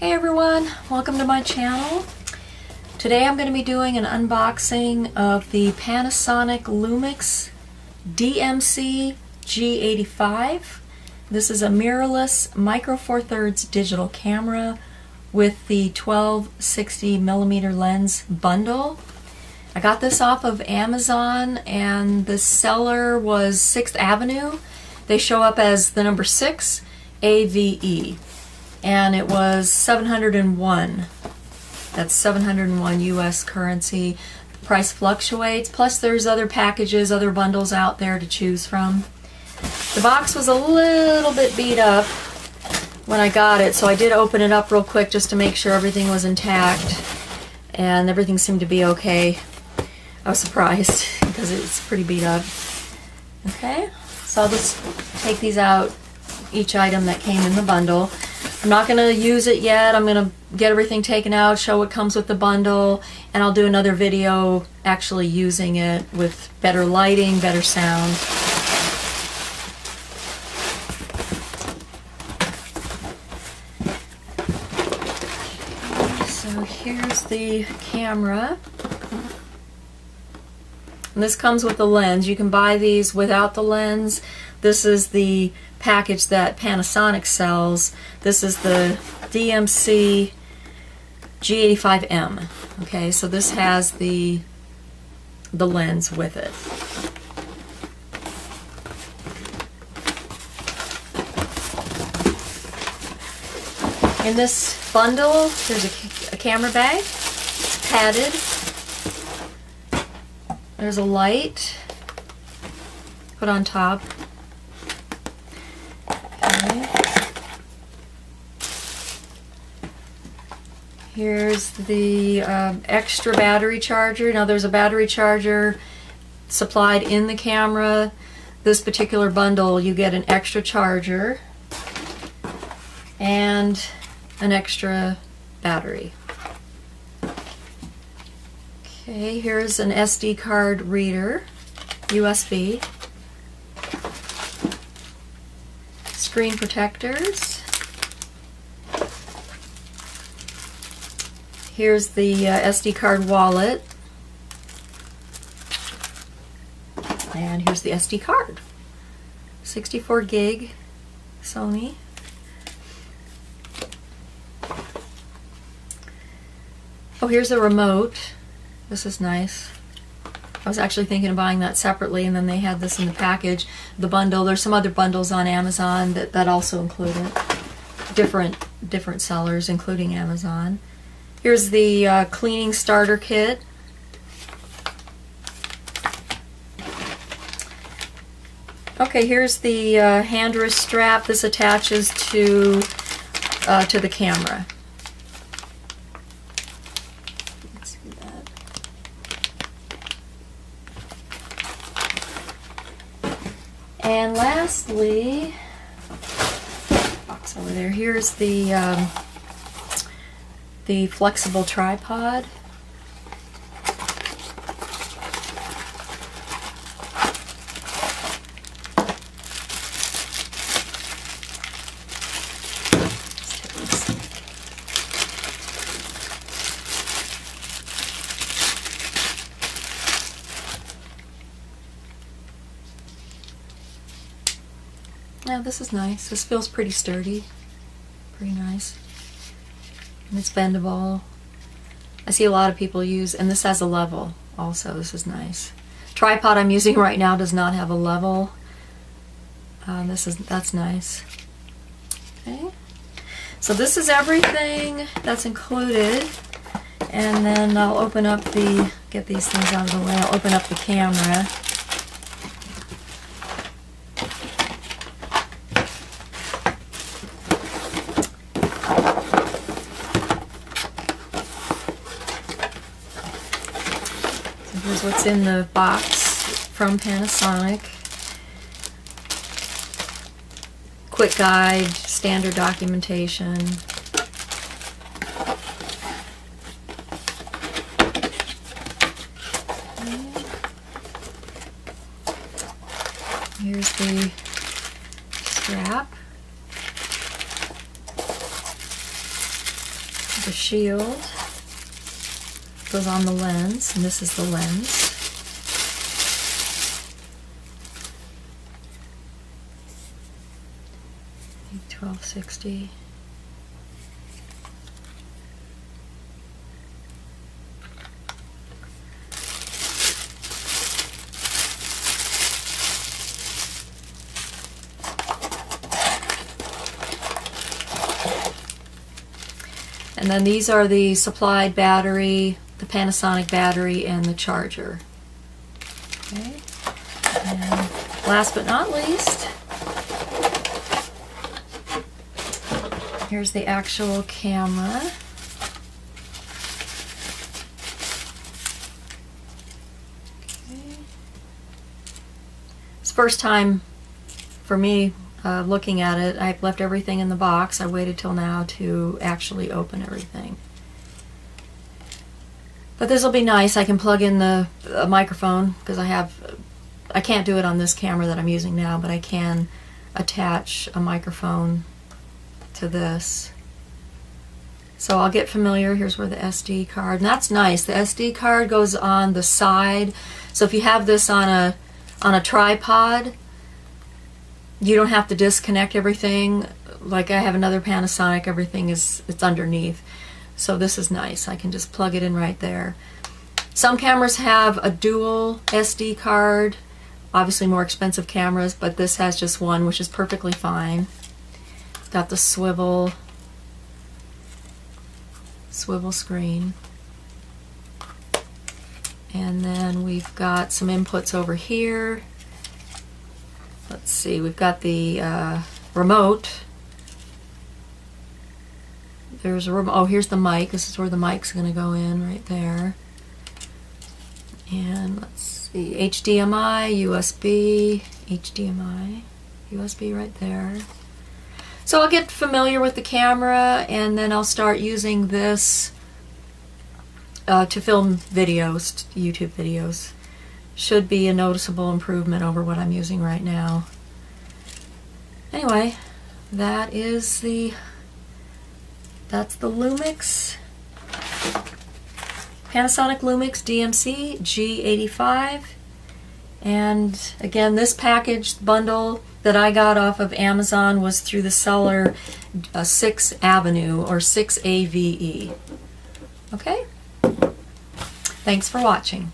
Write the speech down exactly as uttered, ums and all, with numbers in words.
Hey everyone, welcome to my channel. Today I'm going to be doing an unboxing of the Panasonic Lumix D M C G eighty-five. This is a mirrorless Micro Four Thirds digital camera with the twelve sixty millimeter lens bundle. I got this off of Amazon and the seller was Sixth Avenue. They show up as the number six, A V E. And it was seven hundred one. That's seven hundred one U S currency. The price fluctuates, plus there's other packages, other bundles out there to choose from. The box was a little bit beat up when I got it, so I did open it up real quick just to make sure everything was intact, and everything seemed to be okay. I was surprised because it's pretty beat up. Okay, so I'll just take these out, each item that came in the bundle. I'm not going to use it yet. I'm going to get everything taken out, show what comes with the bundle, and I'll do another video actually using it with better lighting, better sound. Okay, so here's the camera. And this comes with the lens. You can buy these without the lens. This is the package that Panasonic sells. This is the D M C G eighty-five M. Okay, so this has the the lens with it. In this bundle, there's a, a camera bag. It's padded. There's a light put on top. Here's the um, extra battery charger. Now there's a battery charger supplied in the camera. This particular bundle, you get an extra charger and an extra battery. Okay, here's an S D card reader, U S B. Screen protectors. Here's the uh, S D card wallet, and here's the S D card, sixty-four gig Sony. Oh, here's the remote. This is nice. I was actually thinking of buying that separately, and then they had this in the package, the bundle. There's some other bundles on Amazon that, that also include it. Different, different sellers, including Amazon. Here's the uh, cleaning starter kit. Okay, here's the uh, hand wrist strap. This attaches to uh, to the camera. Let's see that. And lastly, box over there. Here's the. Um, the flexible tripod. Now this is nice. This feels pretty sturdy. Pretty nice. And it's bendable. I see a lot of people use, and this has a level also. This is nice. Tripod I'm using right now does not have a level. Uh, this is that's nice. Okay. So this is everything that's included, and then I'll open up the get these things out of the way. I'll open up the camera. Here's what's in the box from Panasonic. Quick guide, standard documentation. Here's the strap. the shield goes on the lens, and this is the lens. twelve sixty. And then these are the supplied battery, the Panasonic battery, and the charger. Okay. And last but not least, here's the actual camera. Okay. It's first time for me Uh, looking at it. I've left everything in the box. I waited till now to actually open everything. But this will be nice. I can plug in the uh, microphone, because I have, I can't do it on this camera that I'm using now, but I can attach a microphone to this. So I'll get familiar. Here's where the S D card, and that's nice. The S D card goes on the side. So if you have this on a on a tripod, you don't have to disconnect everything. Like I have another Panasonic, everything is it's underneath. So this is nice. I can just plug it in right there. Some cameras have a dual S D card, obviously more expensive cameras, but this has just one, which is perfectly fine. Got the swivel, swivel screen. And then we've got some inputs over here. Let's see, we've got the uh, remote. There's a remote. Oh, here's the mic. This is where the mic's going to go in, right there. And let's see, H D M I, U S B, H D M I, U S B right there. So I'll get familiar with the camera, and then I'll start using this uh, to film videos, YouTube videos. Should be a noticeable improvement over what I'm using right now. Anyway, that is the, that's the Lumix, Panasonic Lumix D M C G eighty-five. And again, this package bundle that I got off of Amazon was through the seller, uh, Sixth Avenue, or six A V E. Okay? Thanks for watching.